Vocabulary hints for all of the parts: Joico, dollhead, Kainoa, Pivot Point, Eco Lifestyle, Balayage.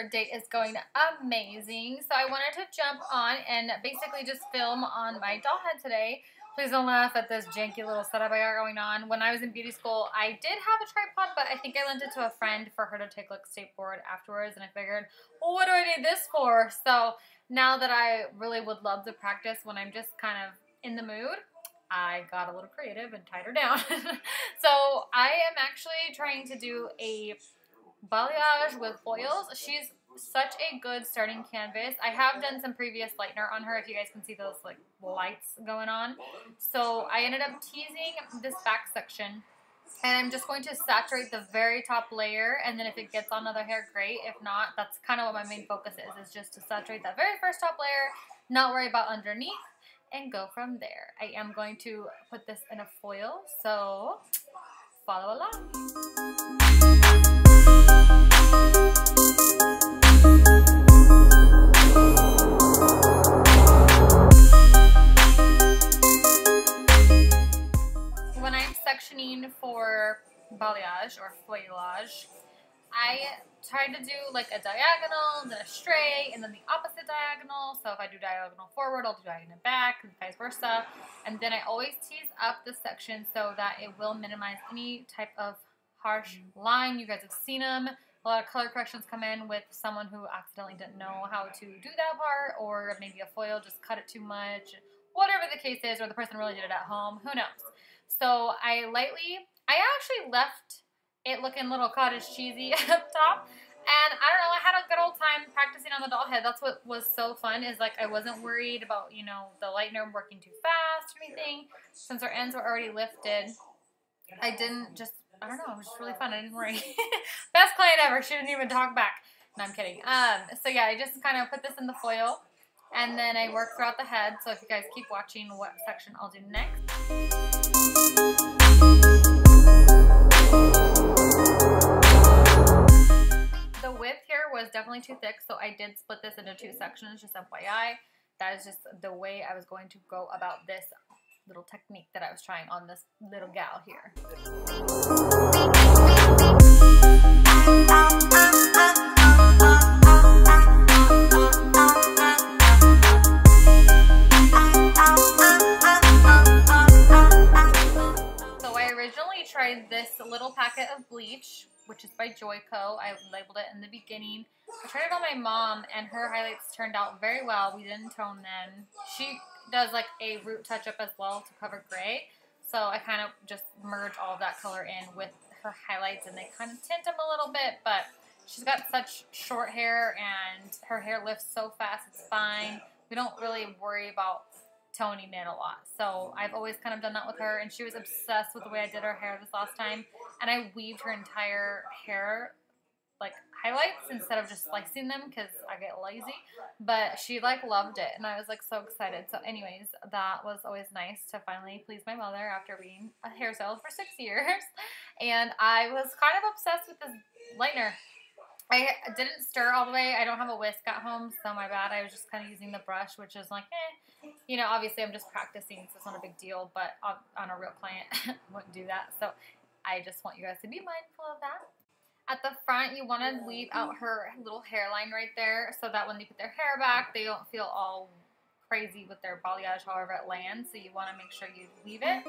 third date is going amazing. So I wanted to jump on and basically just film on my doll head today. Please don't laugh at this janky little setup I got going on. When I was in beauty school, I did have a tripod, but I think I lent it to a friend for her to take like skateboard afterwards, and I figured, well, what do I need this for? So now that I really would love to practice when I'm just kind of in the mood, I got a little creative and tied her down. So I am actually trying to do a balayage with foils. She's such a good starting canvas. I have done some previous lightener on her, if you guys can see those like lights going on. So I ended up teasing this back section, and I'm just going to saturate the very top layer, and then if it gets on other hair, great. If not, that's kind of what my main focus is just to saturate that very first top layer, not worry about underneath, and go from there. I am going to put this in a foil, so follow along. For balayage or feuillage, I try to do like a diagonal, then a straight, and then the opposite diagonal. So if I do diagonal forward, I'll do diagonal back, and vice versa. And then I always tease up the section so that it will minimize any type of harsh line. You guys have seen them. A lot of color corrections come in with someone who accidentally didn't know how to do that part, or maybe a foil just cut it too much, whatever the case is, or the person really did it at home, who knows. So I actually left it looking a little cottage cheesy up top, and I don't know, I had a good old time practicing on the doll head. That's what was so fun, is like I wasn't worried about, you know, the lightener working too fast or anything. Since our ends were already lifted, I don't know, it was just really fun. I didn't worry. Best client ever. She didn't even talk back. No, I'm kidding. So yeah, I just kind of put this in the foil, and then I work throughout the head. So if you guys keep watching what section I'll do next. The width here was definitely too thick, so I did split this into two sections, just FYI. That is just the way I was going to go about this little technique that I was trying on this little gal here. Tried this little packet of bleach, which is by Joico. I labeled it in the beginning. I tried it on my mom, and her highlights turned out very well. We didn't tone them. She does like a root touch-up as well to cover gray, so I kind of just merge all of that color in with her highlights, and they kind of tint them a little bit, but she's got such short hair, and her hair lifts so fast, it's fine. We don't really worry about toning it a lot. So I've always kind of done that with her, and she was obsessed with the way I did her hair this last time, and I weaved her entire hair like highlights instead of just slicing them because I get lazy, but she like loved it, and I was like so excited. So anyways, that was always nice to finally please my mother after being a hair stylist for 6 years, and I was kind of obsessed with this lightener. I didn't stir all the way. I don't have a whisk at home, so my bad. I was just kind of using the brush, which is like, you know, obviously I'm just practicing, so it's not a big deal, but on a real client, I wouldn't do that. So I just want you guys to be mindful of that. At the front, you want to leave out her little hairline right there, so that when they put their hair back, they don't feel all crazy with their balayage, however it lands. So you want to make sure you leave it.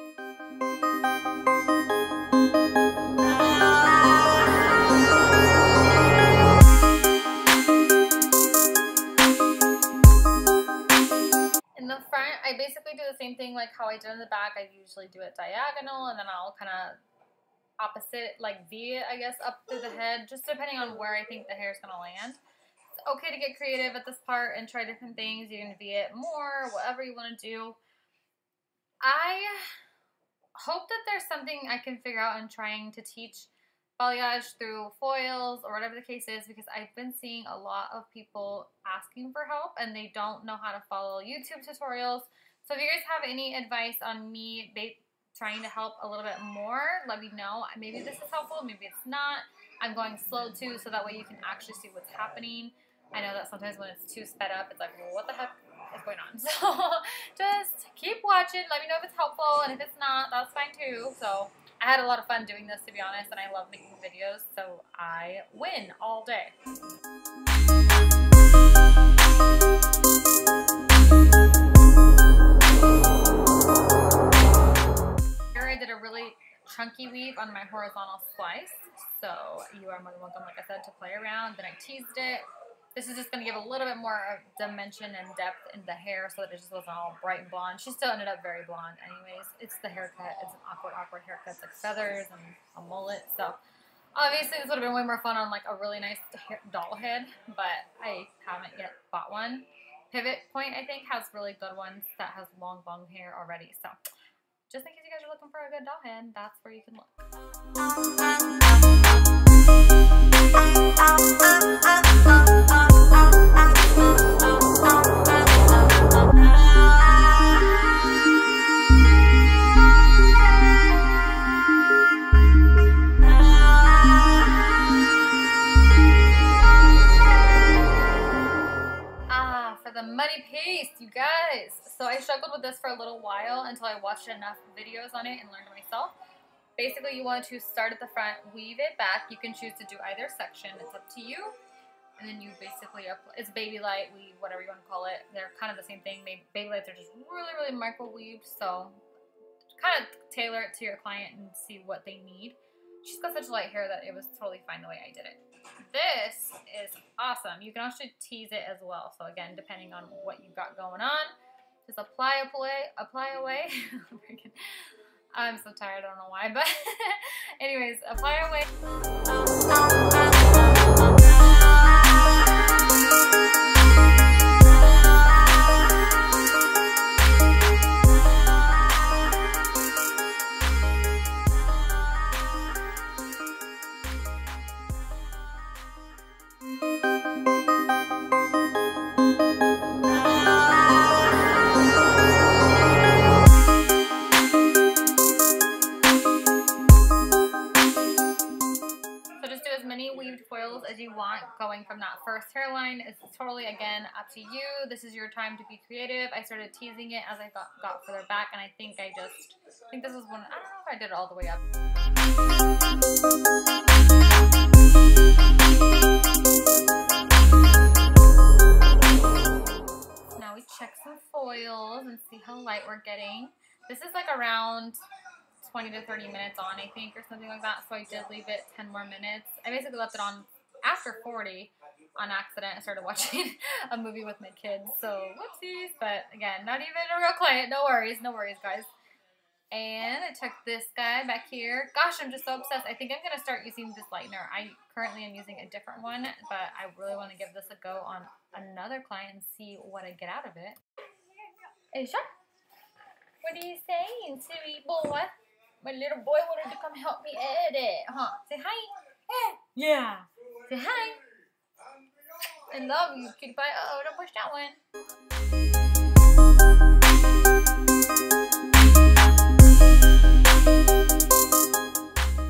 I basically do the same thing like how I did in the back. I usually do it diagonal, and then I'll kind of opposite, like V, I guess, up through the head, just depending on where I think the hair is going to land. It's okay to get creative at this part and try different things. You can V it more, whatever you want to do. I hope that there's something I can figure out in trying to teach balayage through foils or whatever the case is, because I've been seeing a lot of people asking for help, and they don't know how to follow YouTube tutorials. So if you guys have any advice on me trying to help a little bit more, let me know. Maybe this is helpful, maybe it's not. I'm going slow too, so that way you can actually see what's happening. I know that sometimes when it's too sped up, it's like, well, what the heck is going on? So just keep watching. Let me know if it's helpful, and if it's not, that's fine too. So I had a lot of fun doing this, to be honest, and I love making videos, so I win all day. I did a really chunky weave on my horizontal slice, so you are more than welcome, like I said, to play around. Then I teased it. This is just going to give a little bit more dimension and depth in the hair so that it just wasn't all bright and blonde. She still ended up very blonde anyways. It's the haircut. It's an awkward haircut. It's like feathers and a mullet. So obviously this would have been way more fun on like a really nice doll head, but I haven't yet bought one. Pivot Point, I think, has really good ones that has long hair already. So just in case you guys are looking for a good doll head, that's where you can look. Money paste, you guys. So I struggled with this for a little while until I watched enough videos on it and learned myself. Basically, you want to start at the front, weave it back. You can choose to do either section. It's up to you. And then you basically apply. It's baby light weave, whatever you want to call it. They're kind of the same thing. Baby lights are just really micro weaved. So kind of tailor it to your client and see what they need. She's got such light hair that it was totally fine the way I did it. This is awesome. You can also tease it as well. So again, depending on what you've got going on, just apply away. I'm so tired, I don't know why, but anyways, apply away. As you want, going from that first hairline. It's totally, again, up to you. This is your time to be creative. I started teasing it as I got further back, and I think this was one. I don't know if I did it all the way up. Now we check some foils and see how light we're getting. This is like around 20 to 30 minutes on, I think, or something like that. So I did leave it 10 more minutes. I basically left it on after 40 on accident. I started watching a movie with my kids, so whoopsies. But again, not even a real client. No worries, guys. And I checked this guy back here. Gosh, I'm just so obsessed. I think I'm gonna start using this lightener. I currently am using a different one, but I really want to give this a go on another client and see what I get out of it. Aisha, what are you saying, silly boy? My little boy wanted to come help me edit, huh? Say hi. Yeah. Say hi. I love you, cutie pie. Uh-oh, don't push that one.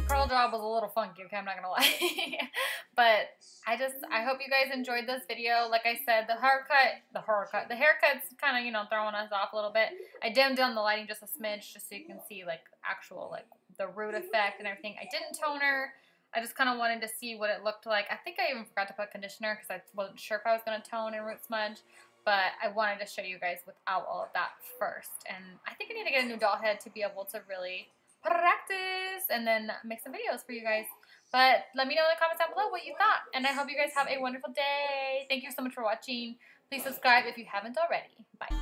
Curl job was a little funky, okay? I'm not gonna lie. But I hope you guys enjoyed this video. Like I said, the haircut's kind of, you know, throwing us off a little bit. I dimmed down the lighting just a smidge just so you can see, like, actual, like, the root effect and everything. I didn't tone her. I just kind of wanted to see what it looked like. I think I even forgot to put conditioner because I wasn't sure if I was going to tone and root smudge, but I wanted to show you guys without all of that first. And I think I need to get a new doll head to be able to really practice and then make some videos for you guys. But let me know in the comments down below what you thought, and I hope you guys have a wonderful day. Thank you so much for watching. Please subscribe if you haven't already. Bye.